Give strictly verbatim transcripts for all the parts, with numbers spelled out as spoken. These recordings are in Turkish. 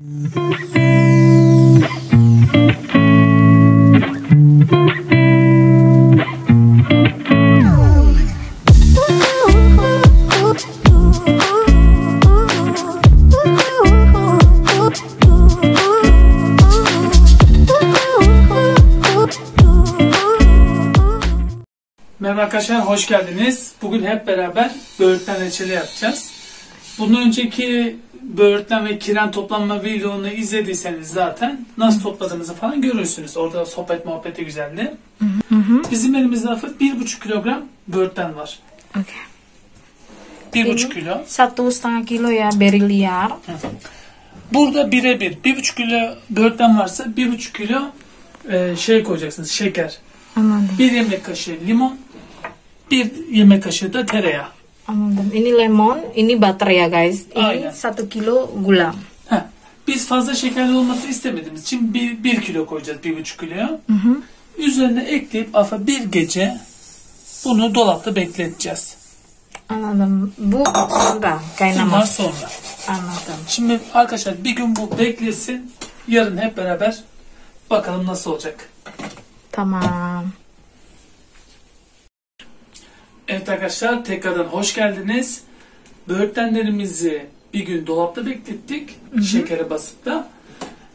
Merhaba arkadaşlar, hoş geldiniz. Bugün hep beraber böğürtlen reçeli yapacağız. Bundan önceki böğürtlen ve kiren toplanma videonu izlediyseniz zaten nasıl topladığımızı falan görürsünüz. Orada sohbet muhabbeti güzeldi. Hı hı. Bizim elimizde bir buçuk kilogram böğürtlen var. Okay. bir buçuk kilo. bir buçuk kiloya blackberry liar. Burada birebir bir buçuk kilo böğürtlen varsa bir buçuk kilo e, şey koyacaksınız, şeker. Anladım. Bir yemek kaşığı limon, bir yemek kaşığı da tereyağı. Anladım. Ini lemon, ini butter ya guys. Ini satu kilo gula. Heh. Biz fazla şekerli olması istemediğimiz için bir, bir kilo koyacağız, bir buçuk kiloya. Hı hı. Üzerine ekleyip afa bir gece bunu dolapta bekleteceğiz. Anladım. Bu sonra kaynama. Bunlar sonra. Anladım. Şimdi arkadaşlar bir gün bu beklesin. Yarın hep beraber bakalım nasıl olacak. Tamam. Evet arkadaşlar, tekrardan hoş geldiniz. Böğürtlenlerimizi bir gün dolapta beklettik. Hı hı. Şekere basıp da.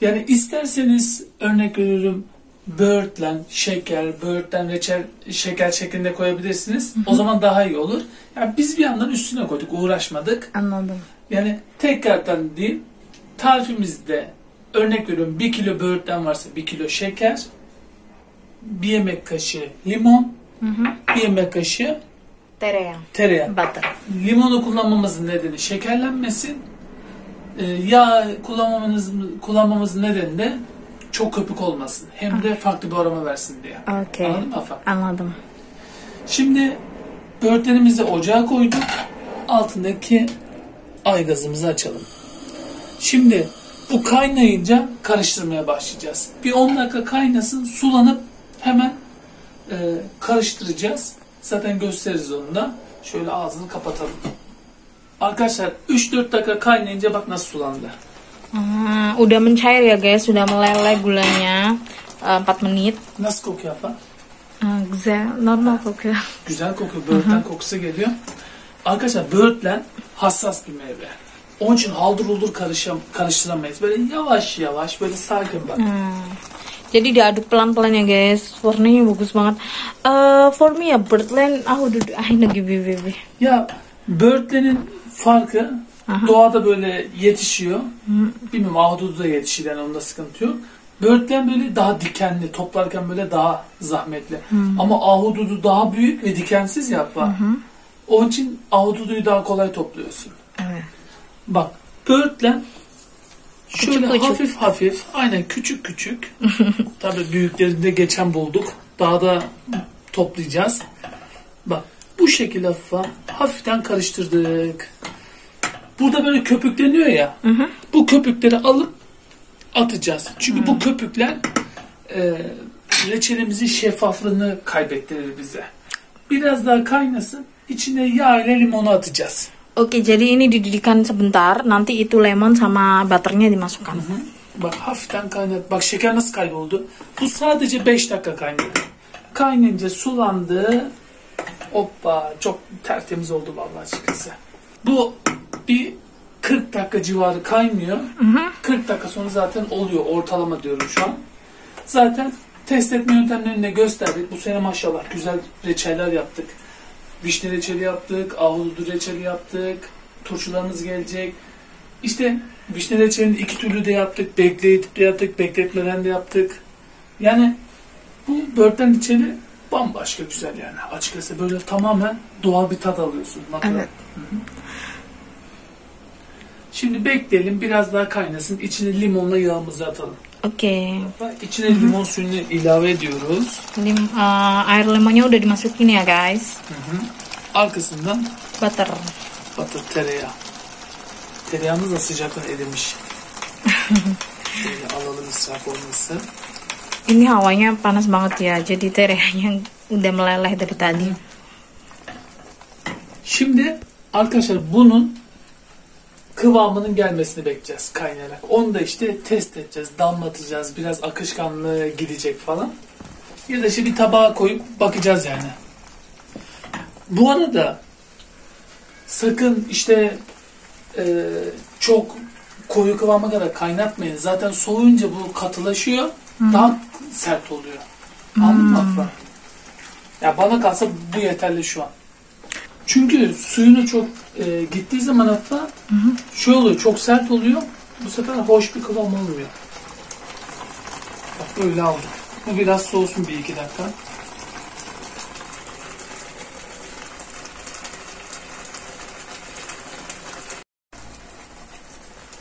Yani isterseniz örnek veriyorum böğürtlen, şeker, böğürtlen, reçel, şeker şeklinde koyabilirsiniz. Hı hı. O zaman daha iyi olur. Yani biz bir yandan üstüne koyduk, uğraşmadık. Anladım. Yani tekrardan değil, tarifimizde örnek veriyorum bir kilo böğürtlen varsa bir kilo şeker, bir yemek kaşığı limon, hı hı. bir yemek kaşığı tereyağı. tereyağı. Butter. Limonu kullanmamızın nedeni şekerlenmesin. Ee, yağ kullanmamızın, kullanmamızın nedeni de çok köpük olmasın. Hem okay. de farklı bir aroma versin diye. Okay. Anladın mı Afa? Anladım. Şimdi böğürtlenimizi ocağa koyduk. Altındaki aygazımızı açalım. Şimdi bu kaynayınca karıştırmaya başlayacağız. Bir on dakika kaynasın, sulanıp hemen e, karıştıracağız. Zaten gösteririz onu da. Şöyle ağzını kapatalım. Arkadaşlar üç dört dakika kaynayınca bak nasıl sulandı. Hmm, udah mencair ya guys. Sudah meleleh gulanya. empat menit. Nasıl kokuyor Afa? Hmm, güzel. Normal kokuyor. Güzel kokuyor. Böğürtlen uh-huh. kokusu geliyor. Arkadaşlar böğürtlen hassas bir meyve. Onun için haldır uldur karıştıramayız. Böyle yavaş yavaş böyle sakin bak. Hmm. Jadi diaduk pelan-pelan ya guys. Warnanya bagus banget. Uh, for me ya böğürtlen. Ah udah aynı gibi bebe. Ya böğürtlenin farkı aha. doğada böyle yetişiyor. Hı. Bilmiyorum ahududu da yetişilen, onda sıkıntı yok. Böğürtlen böyle daha dikenli. Toplarken böyle daha zahmetli. Hı. Ama ahududu daha büyük ve dikensiz ya. Onun için ahududuyu daha kolay topluyorsun. Evet. Bak böğürtlen şöyle küçük, hafif küçük. hafif, aynen küçük küçük. Tabii büyüklerini de geçen bulduk. Daha da toplayacağız. Bak bu şekilde hafif, hafiften karıştırdık. Burada böyle köpükleniyor ya. Hı hı. Bu köpükleri alıp atacağız. Çünkü hı. bu köpükler e, reçelimizin şeffaflığını kaybettirir bize. Biraz daha kaynasın. İçine yağ ile limonu atacağız. Oke, jadi ini dididihkan sebentar. Nanti itu lemon sama butternya dimasukkan. Hı hı. Bak hafiften kaynat. Bak şeker nasıl kayboldu. Bu sadece beş dakika kaynadı. Kaynayınca sulandı. Hoppa, çok tertemiz oldu vallahi açıkçası. Bu bir kırk dakika civarı kaynıyor. Hı hı. kırk dakika sonra zaten oluyor. Ortalama diyorum şu an. Zaten test etme yöntemlerini de gösterdik. Bu sene maşallah güzel reçeller yaptık. Vişne reçeli yaptık, ahududu reçeli yaptık, turşularımız gelecek. İşte vişne reçelini iki türlü de yaptık, bekletip de yaptık, bekletmeden de yaptık. Yani bu böğürtlen reçeli bambaşka güzel yani. Açıkçası böyle tamamen doğal bir tat alıyorsun. Evet. Hı -hı. Şimdi bekleyelim, biraz daha kaynasın. İçine limonla yağımızı atalım. Okey. İçine Hı -hı. limon suyunu ilave ediyoruz. Lim, uh, air limonnya udah dimasukin ya guys. Hı -hı. Arkasından butter. Butter, tereyağı. Tereyağımız da sıcaktan erimiş. Şöyle alalım israf olması. Ini hawanya panas banget ya. Jadi tereyağnya udah meleleh dari tadi. Şimdi arkadaşlar bunun kıvamının gelmesini bekleyeceğiz kaynayarak. Onu da işte test edeceğiz, damlatacağız, biraz akışkanlığı gidecek falan. Bir de işte bir tabağa koyup bakacağız yani. Bu arada sakın işte e, çok koyu kıvama kadar kaynatmayın. Zaten soğuyunca bu katılaşıyor, hmm. daha sert oluyor. Anladın mı Afra? Ya bana kalsa bu yeterli şu an. Çünkü suyunu çok e, gittiği zaman Afra şey oluyor, çok sert oluyor. Bu sefer hoş bir kıvam olmuyor. Bak böyle aldım. Bu biraz soğusun bir iki dakika.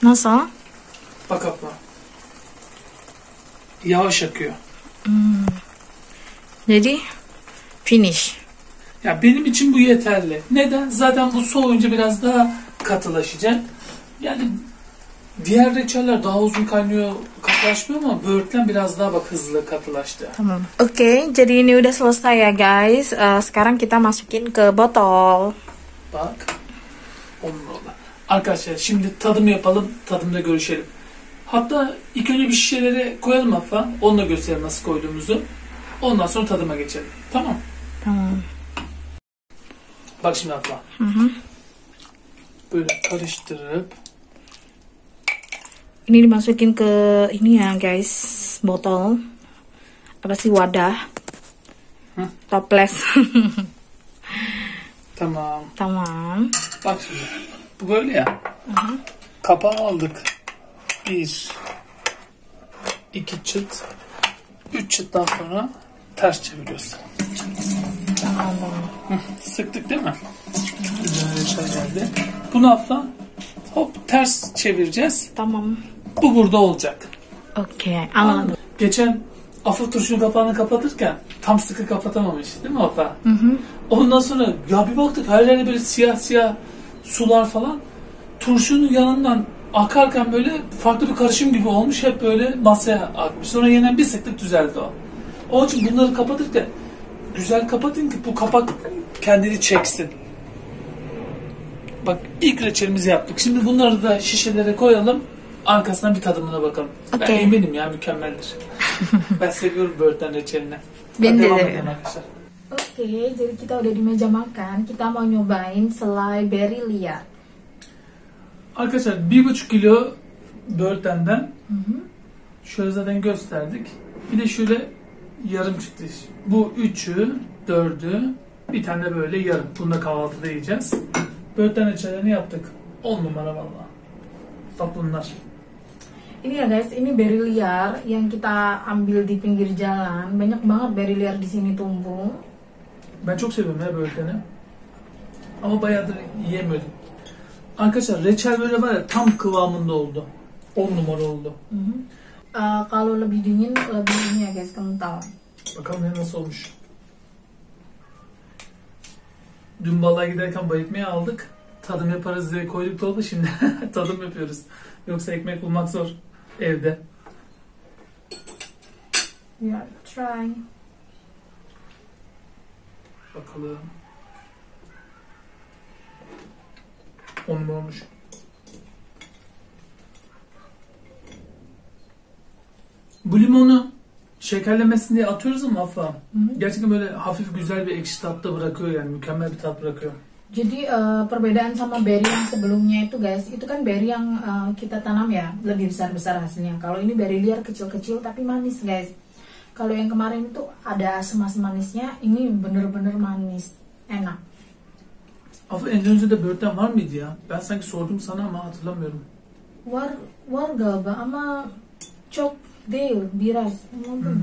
Nasıl? Bak abla. Yavaş akıyor. Hmm. Ready? Finish. Ya benim için bu yeterli. Neden? Zaten bu soğuyunca biraz daha katılaşacak. Yani diğer reçeller daha uzun kaynıyor, katılaşmıyor ama böğürtlen biraz daha bak hızlı katılaştı. Tamam. Okay, jadi ini udah selesai ya guys. Uh, sekarang kita masukin ke botol. Bak. on numara. Arkadaşlar şimdi tadım yapalım, tadımda görüşelim. Hatta ilk önce bir şişelere koyalım hatta, onunla gösterelim nasıl koyduğumuzu. Ondan sonra tadıma geçelim. Tamam? Tamam. Bak şimdi hatta. Hı hı. Böyle karıştırıp. Ini dimasukin ke ini ya guys, botol. Apa sih wadah? Hı? Toples. Tamam. Tamam. Bak şimdi. Bu böyle ya. Aha. Kapağı aldık. Bir, iki çıt, üç çıttan sonra ters çeviriyoruz. Hı, sıktık değil mi? Güzel. Bunu hafta hop ters çevireceğiz. Tamam. Bu burada olacak. Okey. Anladım. Geçen Afra turşunun kapağını kapatırken tam sıkı kapatamamış değil mi Afra? Hı hı. Ondan sonra ya bir baktık her yerde böyle siyah siyah sular falan turşunun yanından akarken böyle farklı bir karışım gibi olmuş, hep böyle masaya akmış. Sonra yeniden bir sıktık düzeldi o. Onun için bunları kapatırken güzel kapatın ki bu kapak kendini çeksin. Bak ilk reçelimizi yaptık. Şimdi bunları da şişelere koyalım. Arkasından bir tadımına bakalım. Okay. Ben eminim ya mükemmeldir. Ben seviyorum böğürtlen reçelini. Ben de seviyorum arkadaşlar. Oke, okay, jadi kita udah di meja makan. Kita mau nyobain selai berry liar. Arkadaşlar bir buçuk kilo böğürtlenden şöyle zaten gösterdik. Bir de şöyle yarım çıktı. Bu üçü, dördü, bir tane de böyle yarım. Bunu da kahvaltıda yiyeceğiz. Böğürtlen reçellerini yaptık. On numara valla. Tatlılar. Ini ya guys, ini berry liar yang kita ambil di pinggir jalan. Banyak banget berry liar di sini tumbuh. Ben çok seviyorum ya böğürtleni. Ama bayağıdır yiyemiyordum. Arkadaşlar reçel böyle var ya tam kıvamında oldu. on numara oldu. Hı hı. Ee, kalau lebih dingin, lebih ini ya guys, kental. Bakalım ya nasıl olmuş. Dün balığa giderken bayıtmayı aldık. Tadım yaparız diye koyduk dolaba, şimdi tadım yapıyoruz. Yoksa ekmek bulmak zor evde. We are trying. Bakalım. On mu olmuş? Bu limonu şekerlemesin diye atıyoruz ama Afra. Gerçekten böyle hafif güzel bir ekşi tat da bırakıyor yani. Mükemmel bir tat bırakıyor. Jadi uh, perbedaan sama berry yang sebelumnya itu guys, itu kan berry yang uh, kita tanam ya, lebih besar-besar hasilnya. Kalau ini berry liar kecil-kecil tapi manis guys. Kalau yang kemarin itu ada semas manisnya, ini bener-bener manis, enak. Afra, en önce de böğürtlen var mıydı ya? Ben sanki sordum sana ama hatırlamıyorum. Var, var galiba ama çok değil, biraz. Hmm.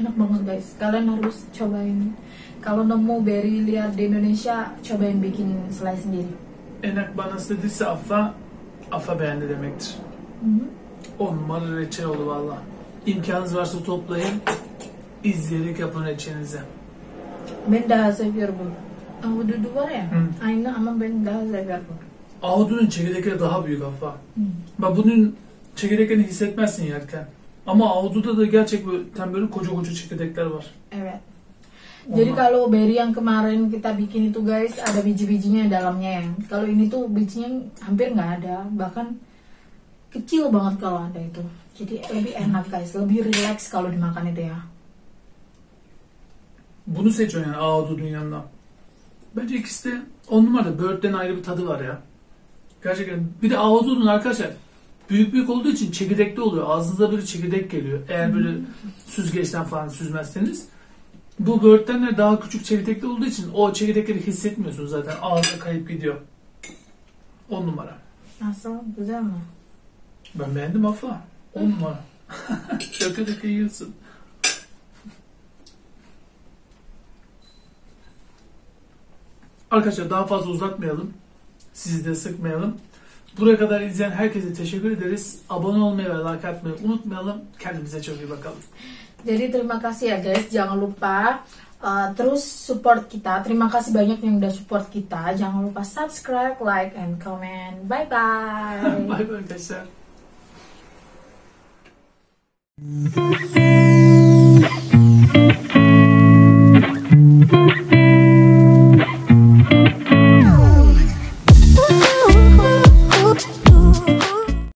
Enak banget guys, kalian harus cobain. Kalau nemu berry liar di Indonesia, cobain bikin selai sendiri. Enak bana istediyse Afra, Afra beğendi demektir. on numara reçel oldu valla. İmkanınız varsa toplayın, izleyerek yapın reçelinize. Ben daha seviyorum bunu. Ahududu var ya, Hı. aynı ama ben daha seviyorum bunu. Ahudunun çekirdekleri daha büyük Afra. Hı. Bak bunun çekirdeklerini hissetmezsin yerken. Ama ahududa da gerçekten böyle koca koca çekirdekler var. Evet. Jadi kalau berry yang kemarin kita bikin itu guys, ada biji-bijinya dalamnya. Yang kalau ini tuh bijinya hampir nggak ada, bahkan kecil banget kalau ada itu. Jadi lebih enak guys, lebih relax kalau dimakan itu ya. Bunu seçiyorum yani Ahududu'nun yanına. Bence ikisi de on numara. Böğürtlerin ayrı bir tadı var ya. Gerçekten. Bir de Ahududu'nun arkadaşlar büyük büyük olduğu için çekirdekli oluyor. Ağzınıza böyle çekirdek geliyor. Eğer böyle süzgeçten falan süzmezseniz. Bu böğürtlenler daha küçük çekirdekli olduğu için o çekirdekleri hissetmiyorsunuz zaten. Ağızda kayıp gidiyor. On numara. Nasıl? Güzel mi? Ben beğendim Affa. On numara. Şaka şaka yiyorsun. Arkadaşlar daha fazla uzatmayalım. Sizi de sıkmayalım. Buraya kadar izleyen herkese teşekkür ederiz. Abone olmayı ve like atmayı unutmayalım. Kendimize çok iyi bakalım. Jadi terima kasih ya guys. Jangan lupa uh, terus support kita. Terima kasih banyak yang udah support kita. Jangan lupa subscribe, like, and comment. Bye bye. Bye bye guys.